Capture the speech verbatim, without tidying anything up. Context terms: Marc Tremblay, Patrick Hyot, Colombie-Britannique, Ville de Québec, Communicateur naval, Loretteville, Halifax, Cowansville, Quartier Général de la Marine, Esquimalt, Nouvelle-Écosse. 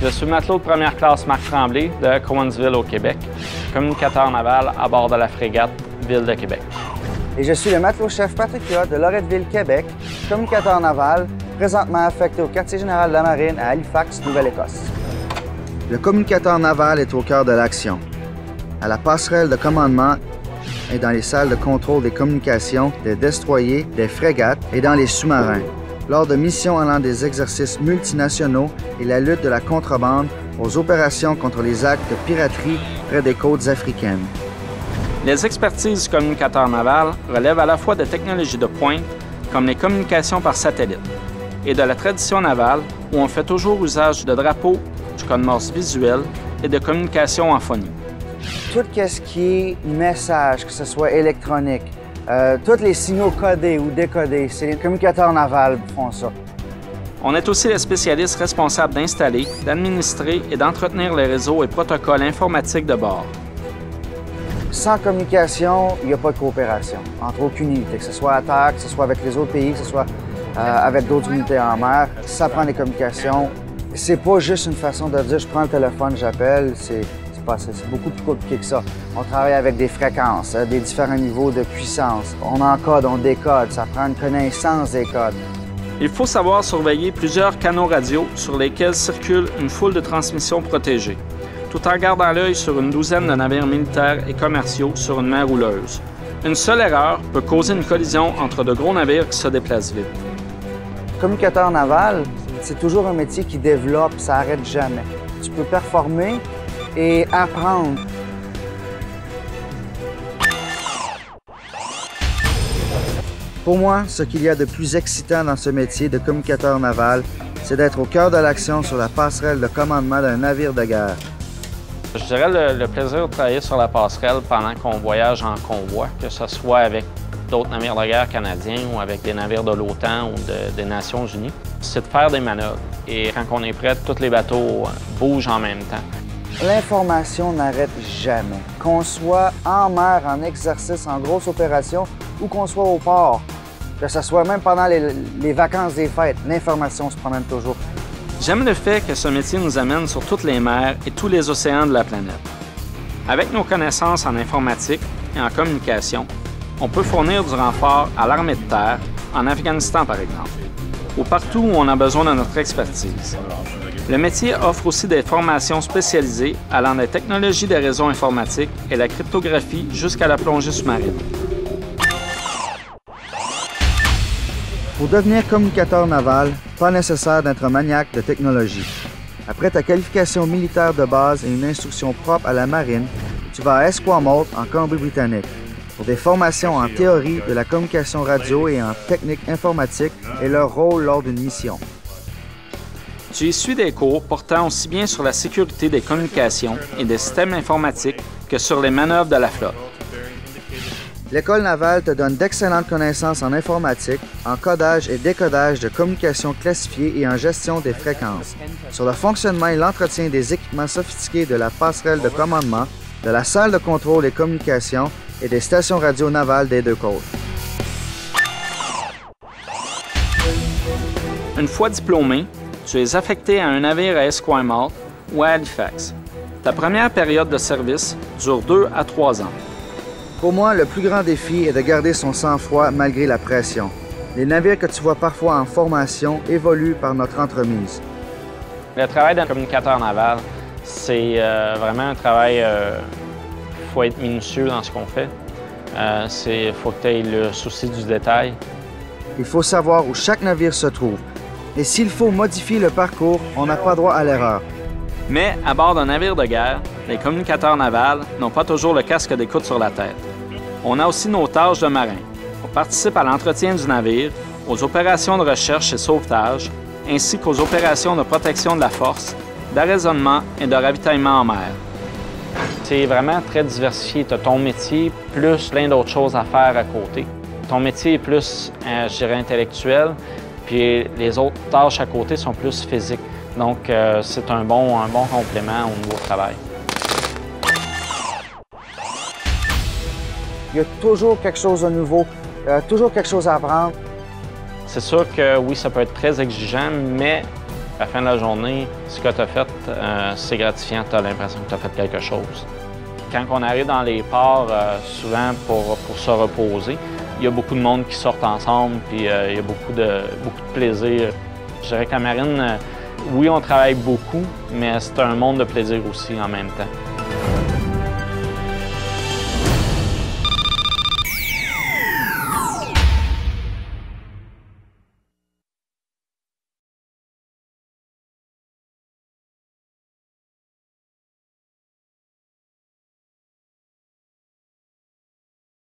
Je suis matelot de première classe Marc Tremblay de Cowansville au Québec, communicateur naval à bord de la frégate Ville de Québec. Et je suis le matelot-chef Patrick Hyot de Loretteville, Québec, communicateur naval, présentement affecté au Quartier Général de la Marine à Halifax, Nouvelle-Écosse. Le communicateur naval est au cœur de l'action, à la passerelle de commandement et dans les salles de contrôle des communications, des destroyers, des frégates et dans les sous-marins, lors de missions allant des exercices multinationaux et la lutte de la contrebande aux opérations contre les actes de piraterie près des côtes africaines. Les expertises du communicateur naval relèvent à la fois de technologies de pointe, comme les communications par satellite, et de la tradition navale, où on fait toujours usage de drapeaux, du code morse visuel et de communications en phonie. Tout ce qui est message, que ce soit électronique, Euh, tous les signaux codés ou décodés, c'est les communicateurs navals qui font ça. On est aussi les spécialistes responsables d'installer, d'administrer et d'entretenir les réseaux et protocoles informatiques de bord. Sans communication, il n'y a pas de coopération entre aucune unité, que ce soit à terre, que ce soit avec les autres pays, que ce soit euh, avec d'autres unités en mer. Ça prend des communications. C'est pas juste une façon de dire « je prends le téléphone, j'appelle », c'est... C'est beaucoup plus compliqué que ça. On travaille avec des fréquences, des différents niveaux de puissance. On encode, on décode, ça prend une connaissance des codes. Il faut savoir surveiller plusieurs canaux radio sur lesquels circule une foule de transmissions protégées, tout en gardant l'œil sur une douzaine de navires militaires et commerciaux sur une mer houleuse. Une seule erreur peut causer une collision entre de gros navires qui se déplacent vite. Communicateur naval, c'est toujours un métier qui développe, ça n'arrête jamais. Tu peux performer et apprendre. Pour moi, ce qu'il y a de plus excitant dans ce métier de communicateur naval, c'est d'être au cœur de l'action sur la passerelle de commandement d'un navire de guerre. Je dirais le, le plaisir de travailler sur la passerelle pendant qu'on voyage en convoi, que ce soit avec d'autres navires de guerre canadiens ou avec des navires de l'OTAN ou de, des Nations unies, c'est de faire des manœuvres. Et quand on est prêt, tous les bateaux bougent en même temps. L'information n'arrête jamais. Qu'on soit en mer, en exercice, en grosse opération, ou qu'on soit au port, que ce soit même pendant les, les vacances des fêtes, l'information se promène toujours. J'aime le fait que ce métier nous amène sur toutes les mers et tous les océans de la planète. Avec nos connaissances en informatique et en communication, on peut fournir du renfort à l'armée de terre, en Afghanistan par exemple, ou partout où on a besoin de notre expertise. Le métier offre aussi des formations spécialisées allant des technologies des réseaux informatiques et la cryptographie jusqu'à la plongée sous-marine. Pour devenir communicateur naval, pas nécessaire d'être maniaque de technologie. Après ta qualification militaire de base et une instruction propre à la marine, tu vas à Esquimalt en Colombie-Britannique pour des formations en théorie de la communication radio et en technique informatique et leur rôle lors d'une mission. Tu y suis des cours portant aussi bien sur la sécurité des communications et des systèmes informatiques que sur les manœuvres de la flotte. L'école navale te donne d'excellentes connaissances en informatique, en codage et décodage de communications classifiées et en gestion des fréquences, sur le fonctionnement et l'entretien des équipements sophistiqués de la passerelle de commandement, de la salle de contrôle des communications et des stations radio navales des deux côtes. Une fois diplômé, tu es affecté à un navire à Esquimalt ou à Halifax. Ta première période de service dure deux à trois ans. Pour moi, le plus grand défi est de garder son sang-froid malgré la pression. Les navires que tu vois parfois en formation évoluent par notre entremise. Le travail d'un communicateur naval, c'est euh, vraiment un travail... Il euh, faut être minutieux dans ce qu'on fait. Euh, c'est, faut que tu aies le souci du détail. Il faut savoir où chaque navire se trouve. Et s'il faut modifier le parcours, on n'a pas droit à l'erreur. Mais à bord d'un navire de guerre, les communicateurs navals n'ont pas toujours le casque d'écoute sur la tête. On a aussi nos tâches de marin. On participe à l'entretien du navire, aux opérations de recherche et sauvetage, ainsi qu'aux opérations de protection de la force, d'arraisonnement et de ravitaillement en mer. C'est vraiment très diversifié. Tu as ton métier, plus plein d'autres choses à faire à côté. Ton métier est plus, euh, je dirais, intellectuel, puis les autres tâches à côté sont plus physiques. Donc, euh, c'est un bon, un bon complément au niveau travail. Il y a toujours quelque chose de nouveau, euh, toujours quelque chose à apprendre. C'est sûr que oui, ça peut être très exigeant, mais À la fin de la journée, ce que tu as fait, euh, c'est gratifiant, tu as l'impression que tu as fait quelque chose. Quand on arrive dans les ports, euh, souvent pour, pour se reposer, il y a beaucoup de monde qui sortent ensemble, puis euh, il y a beaucoup de, beaucoup de plaisir. Je dirais que la marine, euh, oui, on travaille beaucoup, mais c'est un monde de plaisir aussi en même temps.